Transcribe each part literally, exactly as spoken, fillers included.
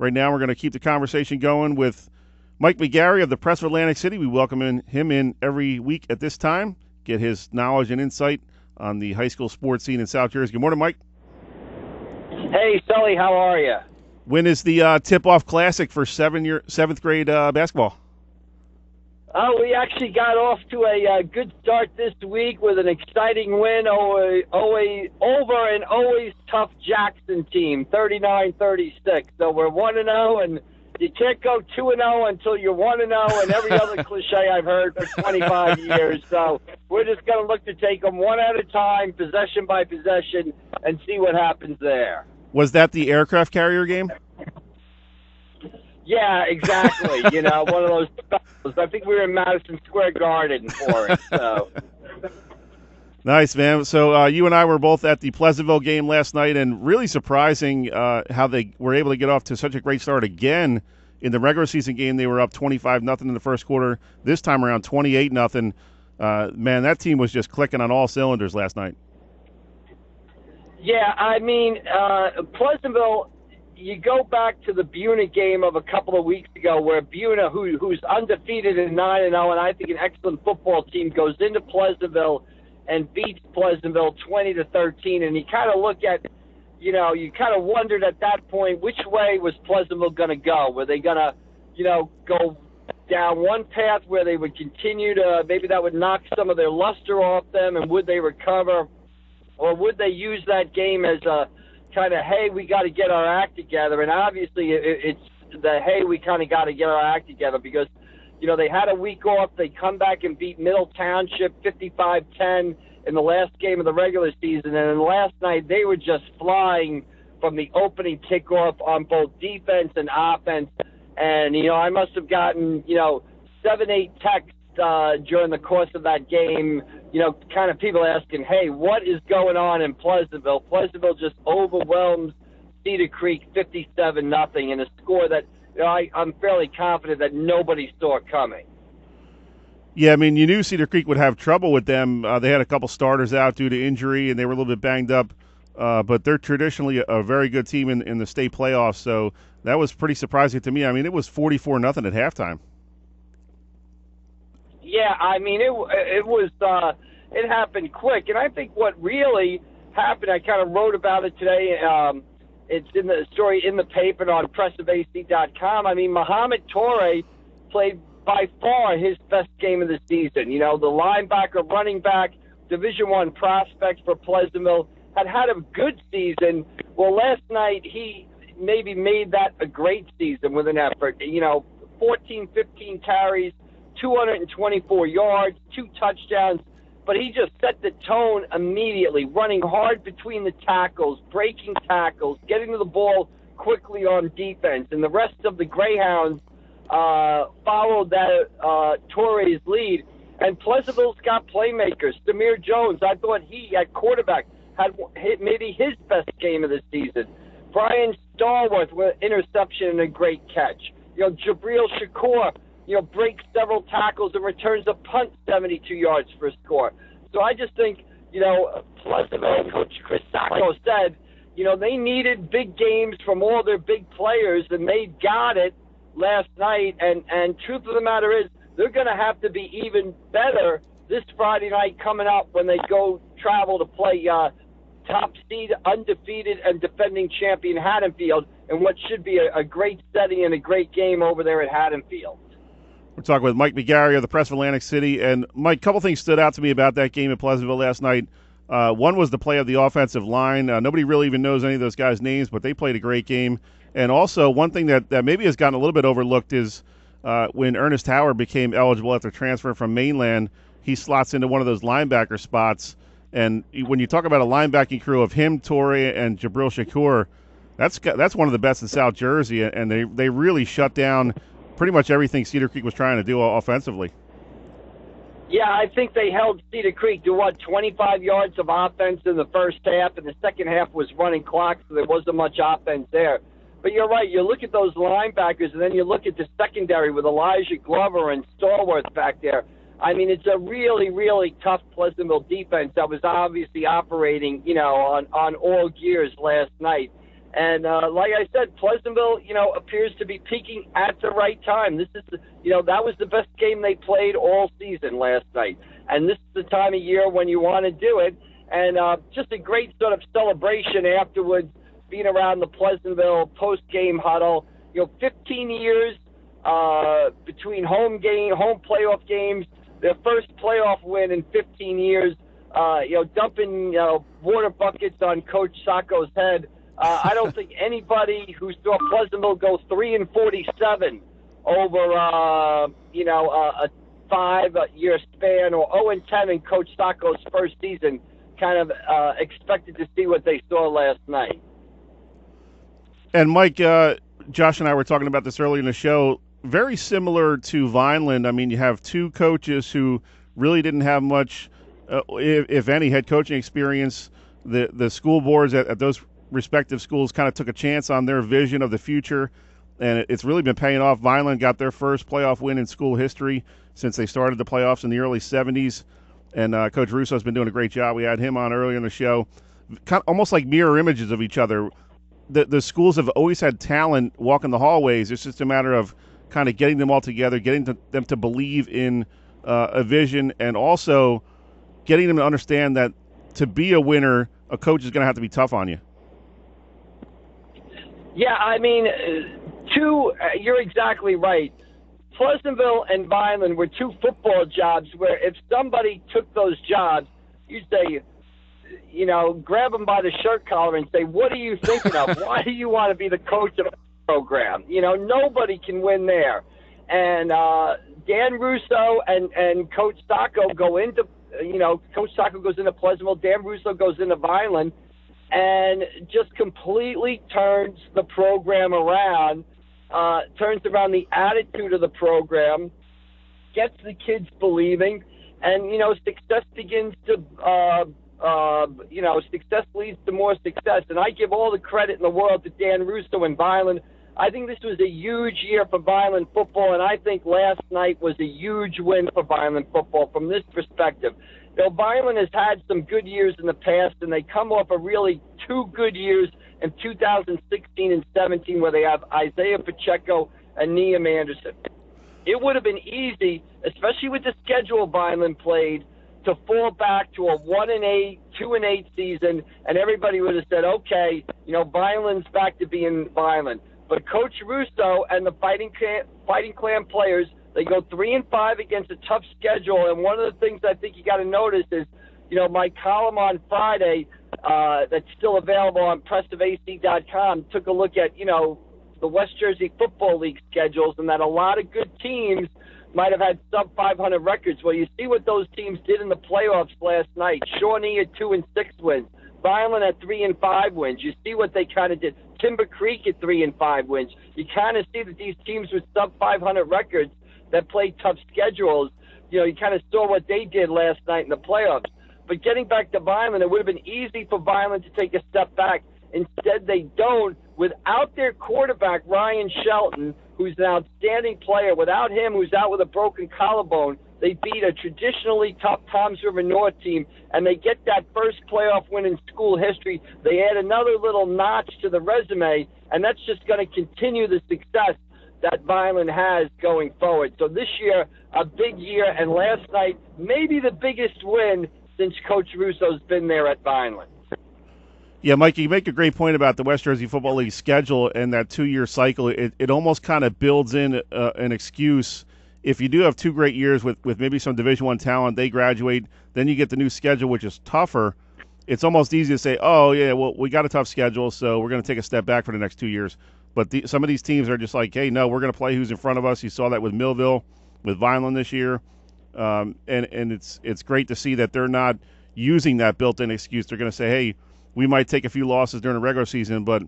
Right now, we're going to keep the conversation going with Mike McGarry of the Press of Atlantic City. We welcome in, him in every week at this time, get his knowledge and insight on the high school sports scene in South Jersey. Good morning, Mike. Hey, Sully, how are you? When is the uh, tip-off classic for seven year, seventh grade uh, basketball? Oh, we actually got off to a uh, good start this week with an exciting win over, over an always tough Jackson team, thirty-nine thirty-six. So we're one and oh, and you can't go two and oh until you're one and oh, and every other cliche I've heard for twenty-five years. So we're just going to look to take them one at a time, possession by possession, and see what happens there. Was that the aircraft carrier game? Yeah, exactly. You know, one of those specials. I think we were in Madison Square Garden for it. So nice, man. So uh, you and I were both at the Pleasantville game last night, and really surprising uh, how they were able to get off to such a great start again. In the regular season game, they were up twenty-five nothing in the first quarter. This time around, twenty-eight nothing. Uh, man, that team was just clicking on all cylinders last night. Yeah, I mean, uh, Pleasantville, you go back to the Buena game of a couple of weeks ago where Buena, who, who's undefeated in nine and oh, and I think an excellent football team, goes into Pleasantville and beats Pleasantville twenty to thirteen. And you kind of look at, you know, you kind of wondered at that point, which way was Pleasantville going to go? Were they going to, you know, go down one path where they would continue to, maybe that would knock some of their luster off them, and would they recover? Or would they use that game as a kind of, hey, we got to get our act together? And obviously it's the, hey, we kind of got to get our act together because, you know, they had a week off. They come back and beat Middle Township fifty-five ten in the last game of the regular season. And then last night they were just flying from the opening kickoff on both defense and offense. And, you know, I must have gotten, you know, seven, eight texts Uh, during the course of that game, you know, kind of people asking, hey, what is going on in Pleasantville? Pleasantville just overwhelms Cedar Creek fifty-seven nothing in a score that, you know, I, I'm fairly confident that nobody saw coming. Yeah, I mean, you knew Cedar Creek would have trouble with them. Uh, they had a couple starters out due to injury, and they were a little bit banged up, uh, but they're traditionally a very good team in, in the state playoffs, so that was pretty surprising to me. I mean, it was forty-four nothing at halftime. Yeah, I mean, it it was uh, it happened quick, and I think what really happened, I kind of wrote about it today. Um, it's in the story in the paper on Press of A C dot com. I mean, Muhammad Torrey played by far his best game of the season. You know, the linebacker, running back, Division One prospect for Pleasantville had had a good season. Well, last night he maybe made that a great season with an effort. You know, fourteen, fifteen carries, two hundred twenty-four yards, two touchdowns, but he just set the tone immediately, running hard between the tackles, breaking tackles, getting to the ball quickly on defense. And the rest of the Greyhounds uh, followed that uh, Torres lead. And Pleasantville's got playmakers. Samir Jones, I thought he, at quarterback, had hit maybe his best game of the season. Brian Stallworth with an interception and a great catch. You know, Jabril Shakur, you know, breaks several tackles and returns a punt seventy-two yards for a score. So I just think, you know, Pleasantville coach Chris Sacco said, you know, they needed big games from all their big players, and they got it last night. And, and truth of the matter is, they're going to have to be even better this Friday night coming up when they go travel to play uh, top seed, undefeated, and defending champion Haddonfield in what should be a, a great setting and a great game over there at Haddonfield. We're talking with Mike McGarry of the Press of Atlantic City. And, Mike, a couple things stood out to me about that game at Pleasantville last night. Uh, one was the play of the offensive line. Uh, nobody really even knows any of those guys' names, but they played a great game. And also one thing that, that maybe has gotten a little bit overlooked is uh, when Ernest Howard became eligible after transfer from Mainland, he slots into one of those linebacker spots. And when you talk about a linebacking crew of him, Torrey, and Jabril Shakur, that's that's one of the best in South Jersey. And they, they really shut down pretty much everything Cedar Creek was trying to do offensively. Yeah, I think they held Cedar Creek to, what, twenty-five yards of offense in the first half, and the second half was running clock, so there wasn't much offense there. But you're right, you look at those linebackers, and then you look at the secondary with Elijah Glover and Stallworth back there. I mean, it's a really, really tough Pleasantville defense that was obviously operating, you know, on, on all gears last night. And uh, like I said, Pleasantville, you know, appears to be peaking at the right time. This is, the, you know, that was the best game they played all season last night. And this is the time of year when you want to do it. And uh, just a great sort of celebration afterwards, being around the Pleasantville post-game huddle. You know, fifteen years uh, between home game, home playoff games, their first playoff win in fifteen years. Uh, you know, dumping you know, water buckets on Coach Sacco's head. Uh, I don't think anybody who saw Pleasantville go three and forty-seven over uh, you know uh, a five-year span, or zero and ten in Coach Sacco's first season, kind of uh, expected to see what they saw last night. And Mike, uh, Josh and I were talking about this earlier in the show. Very similar to Vineland. I mean, you have two coaches who really didn't have much, uh, if, if any, head coaching experience. The the school boards at, at those respective schools kind of took a chance on their vision of the future, and it, it's really been paying off. Vineland got their first playoff win in school history since they started the playoffs in the early seventies, and uh, Coach Russo has been doing a great job. We had him on earlier in the show, kind of, almost like mirror images of each other. The, the schools have always had talent walking the hallways. It's just a matter of kind of getting them all together, getting to, them to believe in uh, a vision, and also getting them to understand that to be a winner, a coach is going to have to be tough on you. Yeah, I mean, two, uh, you're exactly right. Pleasantville and Vineland were two football jobs where if somebody took those jobs, you'd say, you know, grab them by the shirt collar and say, what are you thinking of? Why do you want to be the coach of a program? You know, nobody can win there. And uh, Dan Russo and, and Coach Sacco go into, you know, Coach Sacco goes into Pleasantville, Dan Russo goes into Vineland, and just completely turns the program around, uh, turns around the attitude of the program, gets the kids believing, and, you know, success begins to uh, – Uh, you know, success leads to more success. And I give all the credit in the world to Dan Russo and Vineland. I think this was a huge year for Vineland football, and I think last night was a huge win for Vineland football from this perspective. You know, Vineland has had some good years in the past, and they come off of really two good years in two thousand sixteen and seventeen where they have Isaiah Pacheco and Niamh Anderson. It would have been easy, especially with the schedule Vineland played, to fall back to a one and eight, two and eight season, and everybody would have said, okay, you know, Vineland's back to being Vineland. But Coach Russo and the Fighting Clan, Fighting Clan players, they go three and five against a tough schedule. And one of the things I think you got to notice is, you know, my column on Friday uh, that's still available on Press of A C dot com took a look at, you know, the West Jersey Football League schedules, and that a lot of good teams might have had sub five hundred records. Well, you see what those teams did in the playoffs last night. Shawnee at two and six wins. Vineland at three and five wins. You see what they kind of did. Timber Creek at three and five wins. You kind of see that these teams with sub five hundred records that play tough schedules, you know, you kind of saw what they did last night in the playoffs. But getting back to Vineland, it would have been easy for Vineland to take a step back. Instead, they don't. Without their quarterback, Ryan Shelton, who's an outstanding player, without him, who's out with a broken collarbone, they beat a traditionally tough Toms River North team, and they get that first playoff win in school history. They add another little notch to the resume, and that's just going to continue the success that Vineland has going forward. So this year, a big year, and last night, maybe the biggest win since Coach Russo's been there at Vineland. Yeah, Mike, you make a great point about the West Jersey Football League schedule and that two-year cycle. It, it almost kind of builds in uh, an excuse. If you do have two great years with, with maybe some Division One talent, they graduate, then you get the new schedule, which is tougher. It's almost easy to say, oh, yeah, well, we got a tough schedule, so we're going to take a step back for the next two years. But the, some of these teams are just like, hey, no, we're going to play who's in front of us. You saw that with Millville, with Vineland this year. Um, and and it's, it's great to see that they're not using that built-in excuse. They're going to say, hey, we might take a few losses during the regular season, but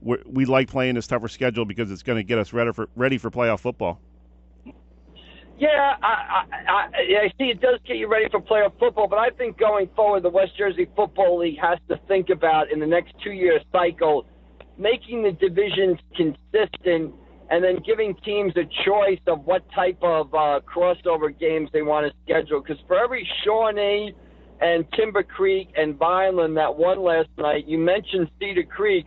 we're, we like playing this tougher schedule because it's going to get us ready for ready for playoff football. Yeah, I, I, I see it does get you ready for playoff football, but I think going forward, the West Jersey Football League has to think about in the next two-year cycle making the divisions consistent and then giving teams a choice of what type of uh, crossover games they want to schedule. Because for every Shawnee and Timber Creek and Vineland that won last night, you mentioned Cedar Creek.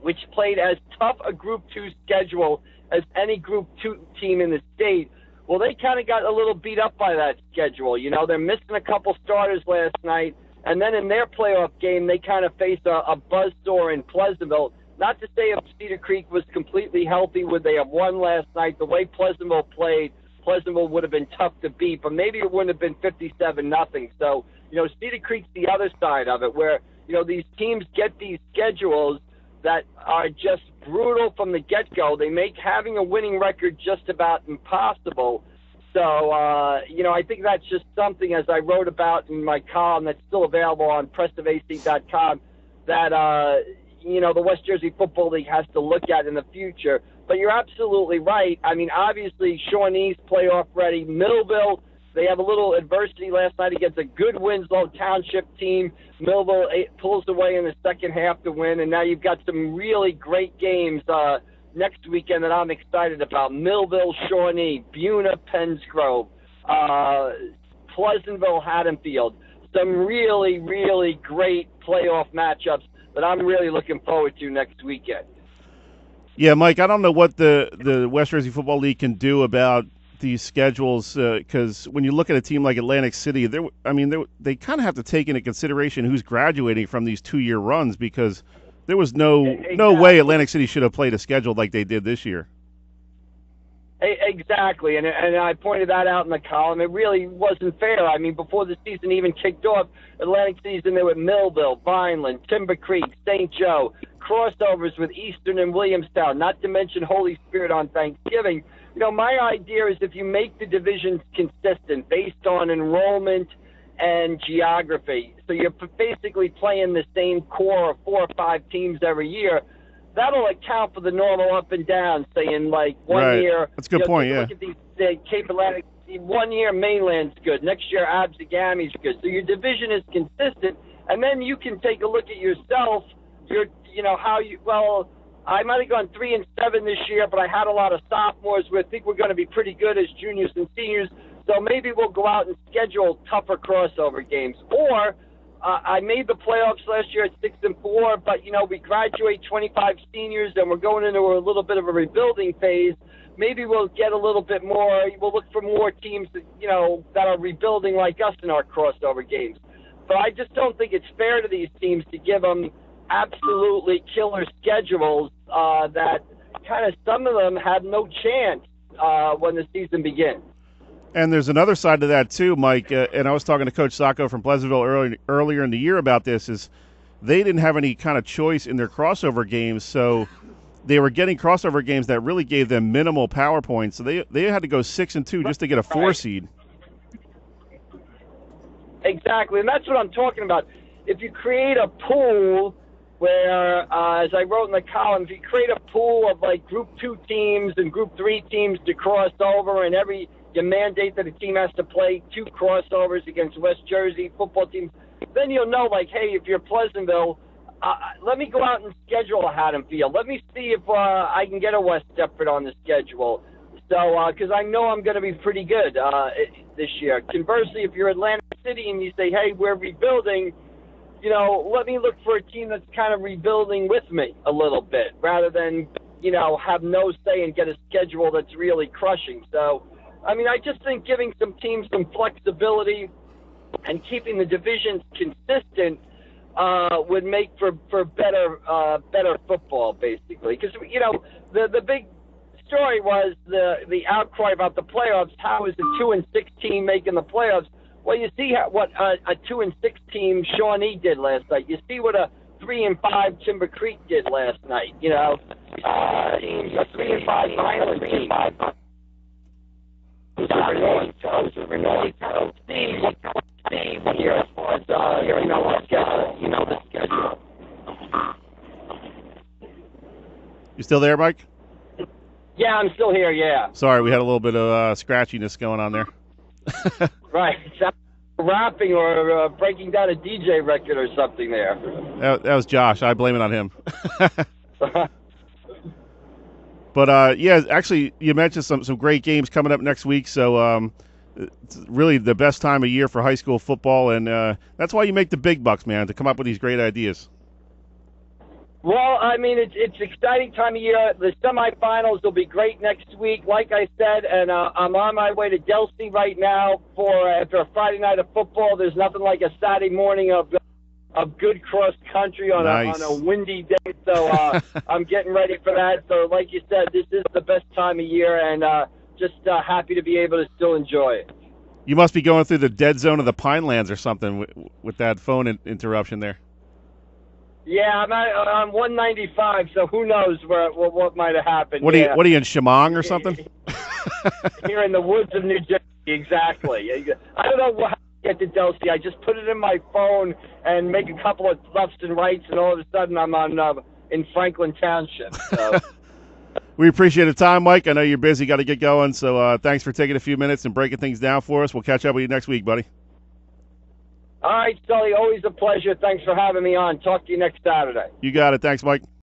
which played as tough a Group two schedule as any Group two team in the state. Well, they kind of got a little beat up by that schedule. You know, they're missing a couple starters last night, and then in their playoff game, they kind of faced a, a buzzsaw in Pleasantville. Not to say if Cedar Creek was completely healthy, would they have won last night? The way Pleasantville played, Pleasantville would have been tough to beat, but maybe it wouldn't have been fifty-seven nothing. So, you know, Cedar Creek's the other side of it, where, you know, these teams get these schedules that are just brutal from the get-go. They make having a winning record just about impossible. So, uh, you know, I think that's just something, as I wrote about in my column that's still available on Press of A C dot com, that, uh, you know, the West Jersey Football League has to look at in the future. But you're absolutely right. I mean, obviously, Shawnee's playoff ready. Millville, they have a little adversity last night against a good Winslow Township team. Millville pulls away in the second half to win, and now you've got some really great games uh, next weekend that I'm excited about. Millville, Shawnee, Buena, Pensgrove, uh, Pleasantville, Haddonfield. Some really, really great playoff matchups that I'm really looking forward to next weekend. Yeah, Mike, I don't know what the, the West Jersey Football League can do about these schedules, because uh, when you look at a team like Atlantic City, there, I mean, there, they kind of have to take into consideration who's graduating from these two-year runs, because there was no exactly. no way Atlantic City should have played a schedule like they did this year. Exactly, and and I pointed that out in the column. It really wasn't fair. I mean, before the season even kicked off, Atlantic City's in there with Millville, Vineland, Timber Creek, Saint Joe, crossovers with Eastern and Williamstown, not to mention Holy Spirit on Thanksgiving. You know, my idea is if you make the divisions consistent based on enrollment and geography, so you're basically playing the same core of four or five teams every year, that'll account for the normal up and down, say in like one right. year. That's a good you know, point, yeah. Look at these, say, Cape Atlantic, one year Mainland's good, next year Absagami's good. So your division is consistent, and then you can take a look at yourself, your, you know, how you, well, I might have gone three and seven this year, but I had a lot of sophomores who I think we're going to be pretty good as juniors and seniors, so maybe we'll go out and schedule tougher crossover games. Or uh, I made the playoffs last year at six and four, but, you know, we graduate twenty-five seniors and we're going into a little bit of a rebuilding phase. Maybe we'll get a little bit more, we'll look for more teams that, you know, that are rebuilding like us in our crossover games. But I just don't think it's fair to these teams to give them absolutely killer schedules uh, that kind of some of them have no chance uh, when the season begins. And there's another side to that too, Mike, uh, and I was talking to Coach Sacco from Pleasantville early, earlier in the year about this, is they didn't have any kind of choice in their crossover games, so they were getting crossover games that really gave them minimal power points, so they, they had to go six and two just to get a four seed. Exactly, and that's what I'm talking about. If you create a pool where, uh, as I wrote in the column, if you create a pool of like Group two teams and Group three teams to cross over, and every you mandate that a team has to play two crossovers against West Jersey football teams, then you'll know, like, hey, if you're Pleasantville, uh, let me go out and schedule a Haddonfield. Let me see if uh, I can get a West Deptford on the schedule. So, because uh, I know I'm going to be pretty good uh, this year. Conversely, if you're Atlantic City and you say, hey, we're rebuilding, you know, let me look for a team that's kind of rebuilding with me a little bit, rather than, you know, have no say and get a schedule that's really crushing. So, I mean, I just think giving some teams some flexibility and keeping the divisions consistent uh, would make for, for better uh, better football, basically. Because, you know, the, the big story was the, the outcry about the playoffs. How is the two and six team making the playoffs? Well, you see how, what uh, a two and six team Shawnee did last night. You see what a three and five Timber Creek did last night. You know, uh, a three and five Island team. Toms River North. Here was uh, you know schedule. You know the schedule. You still there, Mike? Yeah, I'm still here. Yeah. Sorry, we had a little bit of uh, scratchiness going on there. Right, rapping or uh, breaking down a D J record or something there. That, that was Josh. I blame it on him. But, uh, yeah, actually, you mentioned some, some great games coming up next week. So, um, it's really the best time of year for high school football. And uh, that's why you make the big bucks, man, to come up with these great ideas. Well, I mean, it's it's exciting time of year. The semifinals will be great next week, like I said, and uh, I'm on my way to Delsey right now for after a Friday night of football. There's nothing like a Saturday morning of of good cross country on nice. a on a windy day, so uh, I'm getting ready for that. So, like you said, this is the best time of year, and uh, just uh, happy to be able to still enjoy it. You must be going through the dead zone of the Pinelands or something with, with that phone in- interruption there. Yeah, I'm at, I'm one ninety-five, so who knows where, what, what might have happened. What are, yeah. you, what are you, in Chemung or something? Here in the woods of New Jersey, exactly. I don't know how to get to Delsey. I just put it in my phone and make a couple of lefts and rights, and all of a sudden I'm on uh, in Franklin Township. So. We appreciate the time, Mike. I know you're busy, got to get going, so uh, thanks for taking a few minutes and breaking things down for us. We'll catch up with you next week, buddy. All right, Sully, always a pleasure. Thanks for having me on. Talk to you next Saturday. You got it. Thanks, Mike.